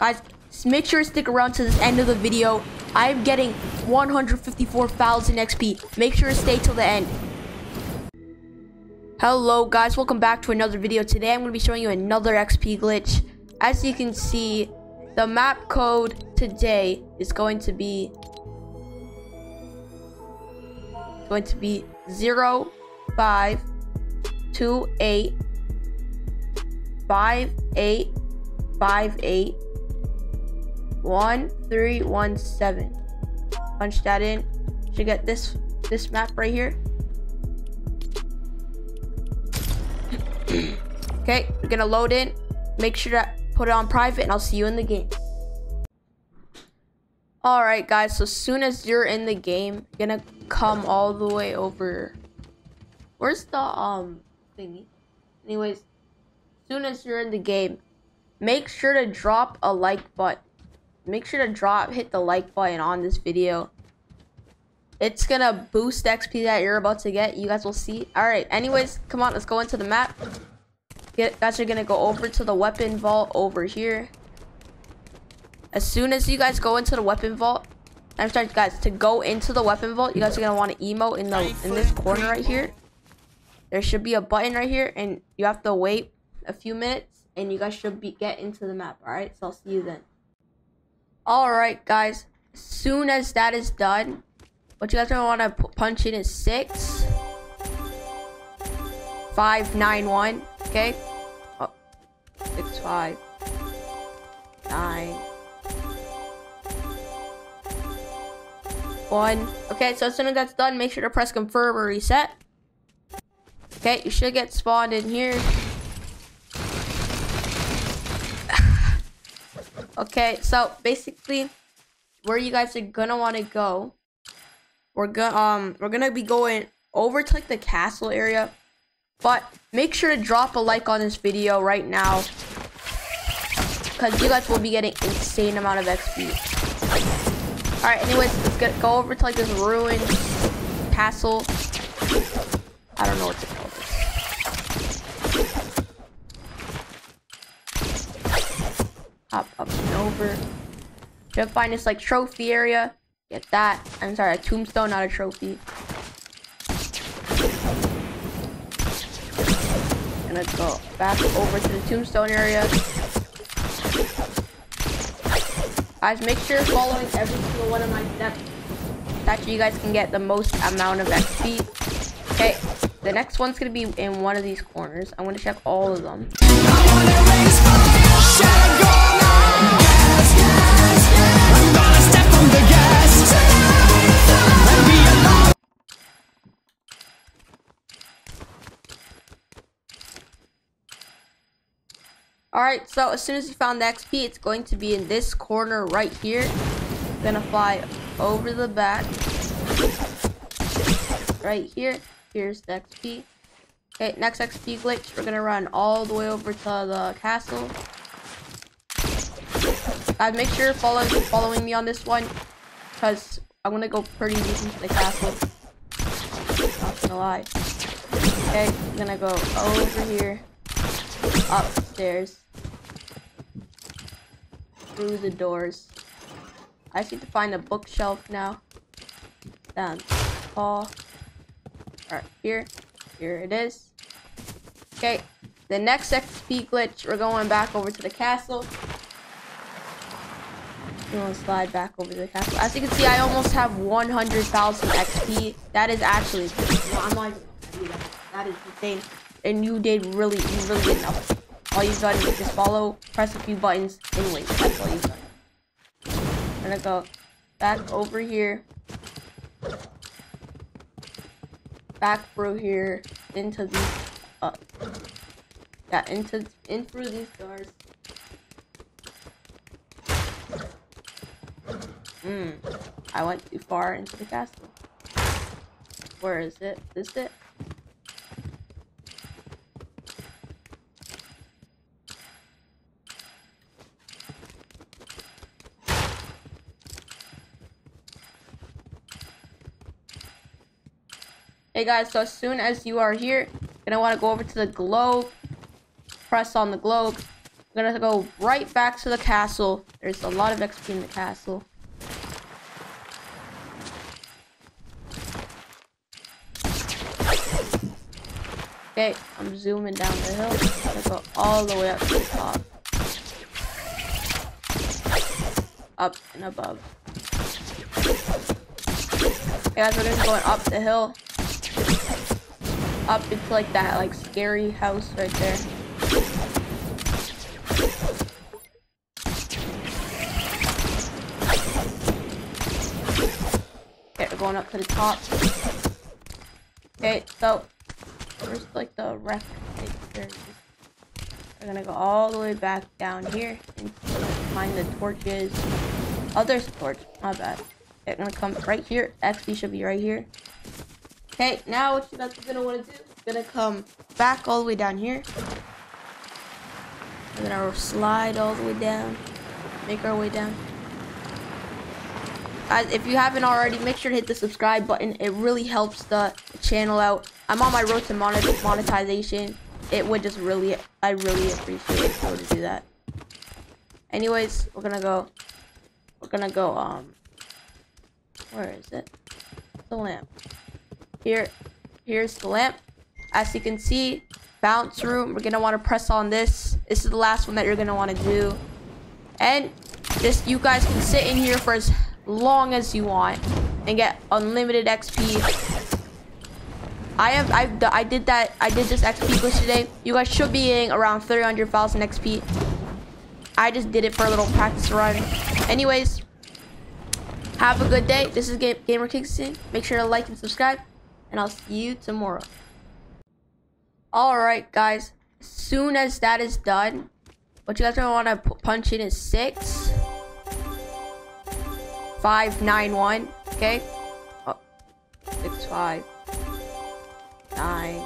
Guys, make sure to stick around to this end of the video. I'm getting 154,000 XP. Make sure to stay till the end. Hello guys, welcome back to another video. Today I'm going to be showing you another XP glitch. As you can see, the map code today is going to be 052858581317. Punch that in. Should get this map right here. Okay, we're gonna load in. Make sure to put it on private, and I'll see you in the game. Alright guys, so as soon as you're in the game, you're gonna come all the way over. Where's the thingy? Anyways, as soon as you're in the game, make sure to drop a like button. Make sure to hit the like button on this video. It's gonna boost XP that you're about to get. You guys will see. Alright, anyways, come on, let's go into the map. Guys, you're gonna go over to the weapon vault over here. As soon as you guys go into the weapon vault, I'm sorry guys, to go into the weapon vault, you guys are gonna want to emote in this corner right here. There should be a button right here, and you have to wait a few minutes, and you guys should get into the map. Alright, so I'll see you then. Alright guys, as soon as that is done, what you guys are gonna want to punch in is 6 5 9 1. Okay, 6 5 9 1. Okay, so as soon as that's done, make sure to press confirm or reset. Okay, you should get spawned in here. Okay, so basically, where you guys are gonna want to go, we're gonna be going over to like the castle area. But make sure to drop a like on this video right now, because you guys will be getting insane amount of XP. Alright, anyways, let's go over to like this ruined castle. I don't know what to call this. Hop up and over. Should find this like trophy area. Get that. I'm sorry, a tombstone, not a trophy. And let's go back over to the tombstone area. Guys, make sure you're following every single one of my steps. That's how you guys can get the most amount of XP. Okay, the next one's gonna be in one of these corners. I'm gonna check all of them. Alright, so as soon as you found the XP, it's going to be in this corner right here. I'm gonna fly over the back. Right here. Here's the XP. Okay, next XP glitch, we're gonna run all the way over to the castle. Guys, make sure you're following me on this one, because I'm gonna go pretty decent to the castle. Not gonna lie. Okay, I'm gonna go over here. Upstairs. Through the doors. I just need to find a bookshelf now. Down the hall. Alright, here. Here it is. Okay. The next XP glitch, we're going back over to the castle. I'm gonna slide back over to the castle. As you can see, I almost have 100,000 XP. That is actually insane. No, I'm not even gonna do that. That is insane. And you really did nothing. All you've done is just follow, press a few buttons, and wait. That's all you've done. I'm gonna go back over here, back through here, into these, in through these doors. I went too far into the castle. Where is it? Is it? Hey guys, so as soon as you are here, you're gonna want to go over to the globe, press on the globe, We're gonna go right back to the castle. There's a lot of XP in the castle. Okay, I'm zooming down the hill. Gotta go all the way up to the top. Up and above. Okay, guys, we're just going up the hill. Up into like that, like scary house right there. Okay, we're going up to the top. Okay, so where's like the wreck right there? We're gonna go all the way back down here and find the torches. Oh, there's a torch. My bad. They're gonna come right here. XP should be right here. Okay, now what you guys are gonna want to do is gonna come back all the way down here. We're gonna slide all the way down, make our way down. Guys, if you haven't already, make sure to hit the subscribe button. It really helps the channel out. I'm on my road to monetization. It would just really, I really appreciate it if I were to do that. Anyways, we're gonna go, where is it? The lamp. Here's the lamp. As you can see, bounce room. We're gonna want to press on this. This is the last one that you're gonna want to do. And this, you guys can sit in here for as long as you want and get unlimited XP. I did this XP glitch today. You guys should be getting around 300,000 XP. I just did it for a little practice run. Anyways, have a good day. This is GamerKingston. Make sure to like and subscribe, and I'll see you tomorrow. Alright, guys. As soon as that is done, what you guys are going to want to punch in is 6, 5, 9, 1. Okay? Oh, 6, 5, 9, 1.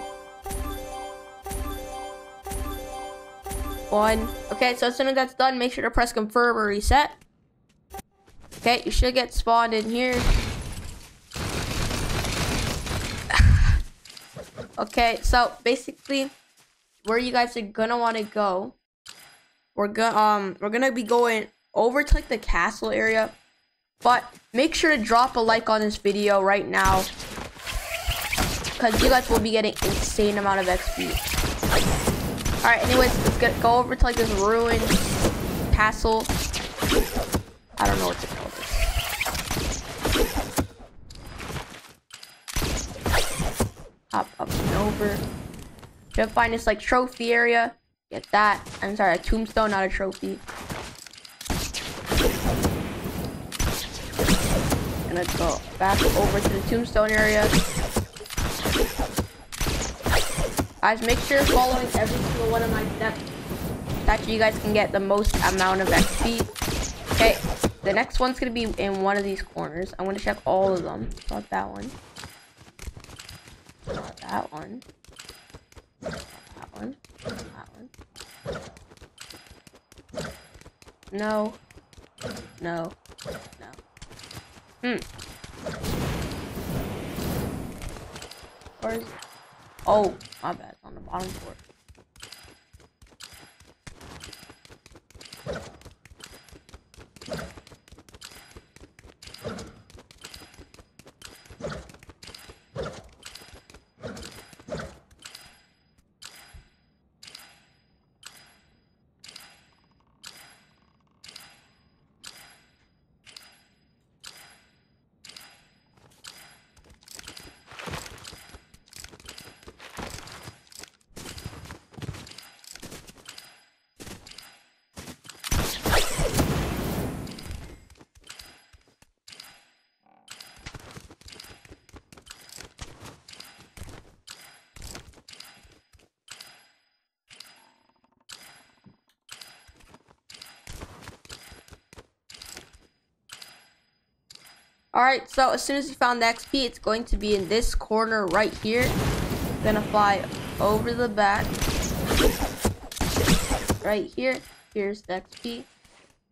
Okay, so as soon as that's done, make sure to press confirm or reset. Okay, you should get spawned in here. Okay, so basically, where you guys are gonna want to go, we're gonna be going over to like the castle area, but make sure to drop a like on this video right now, cause you guys will be getting insane amount of XP. All right, anyways, let's go over to like this ruined castle. I don't know what to call this. Hop up and over. You'll find this like trophy area. Get that. I'm sorry, a tombstone, not a trophy. Gonna go back over to the tombstone area. Guys, make sure you're following every single one of my steps. That you guys can get the most amount of XP. Okay, the next one's gonna be in one of these corners. I'm gonna check all of them. Not that one. Not that one. Not that one. Not that one. No. No. No. Where's it? Oh, my bad. It's on the bottom floor. Alright, so as soon as you found the XP, it's going to be in this corner right here. Gonna fly over the back. Right here. Here's the XP.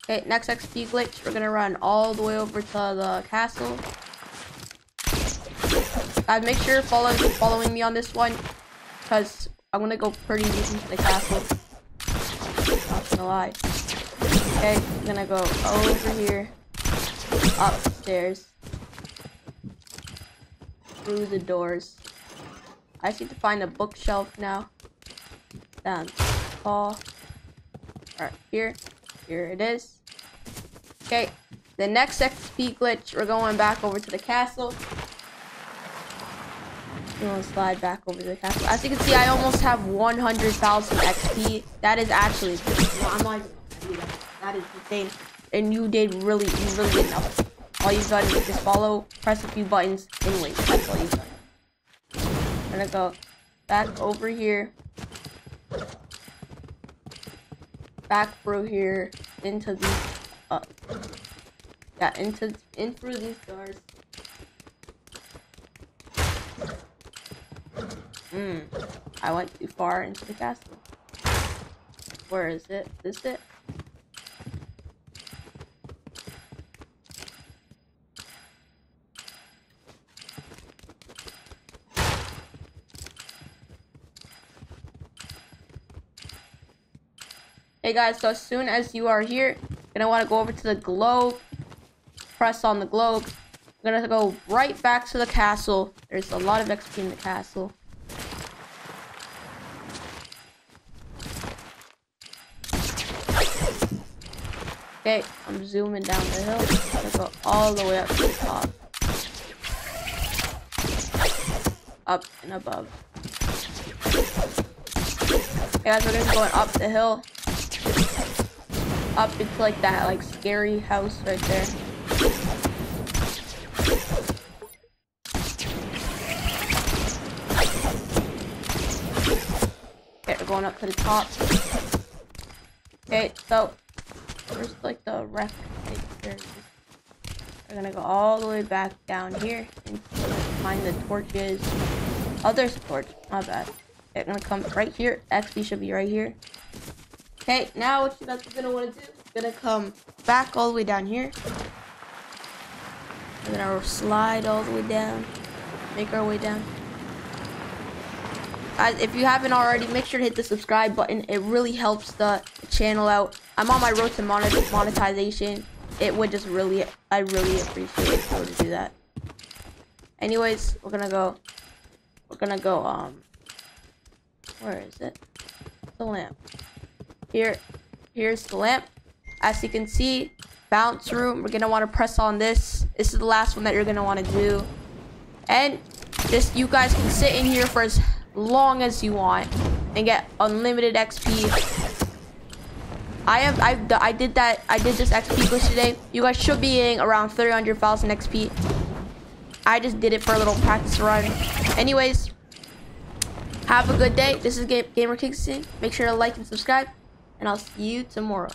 Okay, next XP glitch, we're gonna run all the way over to the castle. Guys, make sure you're following me on this one, because I'm gonna go pretty deep into the castle. gonna lie. Okay, I'm gonna go over here, upstairs, through the doors. I just need to find a bookshelf now. Down hall. Alright, here. Here it is. Okay, the next XP glitch, we're going back over to the castle. I'm gonna slide back over to the castle. As you can see, I almost have 100,000 XP. That is actually, well, I'm not even gonna do that. That is insane. And you really did nothing. All you've done is just follow, press a few buttons, and wait. That's all you've done. I'm gonna go back over here. Back through here, into these, yeah, in through these doors. I went too far into the castle. Where is it? Is this it? Hey guys, so as soon as you are here, you're gonna want to go over to the globe, press on the globe. I'm gonna go right back to the castle. There's a lot of XP in the castle. Okay, I'm zooming down the hill. I'm gonna go all the way up to the top, up and above. Okay, guys, we're just going up the hill. Up into like that like scary house right there. Okay, we're going up to the top. Okay, so first like the wreck right there. We're gonna go all the way back down here and find the torches. Oh, there's a torch, my bad. Okay, I'm gonna come right here. XP should be right here. Okay, now what you guys are gonna want to do is gonna come back all the way down here. And then I'll slide all the way down. Make our way down. Guys, if you haven't already, make sure to hit the subscribe button. It really helps the channel out. I'm on my road to monetization. It would just really, I really appreciate it if you were to do that. Anyways, we're gonna go, where is it? The lamp. Here's the lamp. As you can see, bounce room. We're gonna want to press on this. This is the last one that you're gonna want to do, and this, you guys can sit in here for as long as you want and get unlimited XP. I did this XP glitch today. You guys should be getting around 300,000 XP. I just did it for a little practice run. Anyways, have a good day. This is GamerKingston. Make sure to like and subscribe. And I'll see you tomorrow.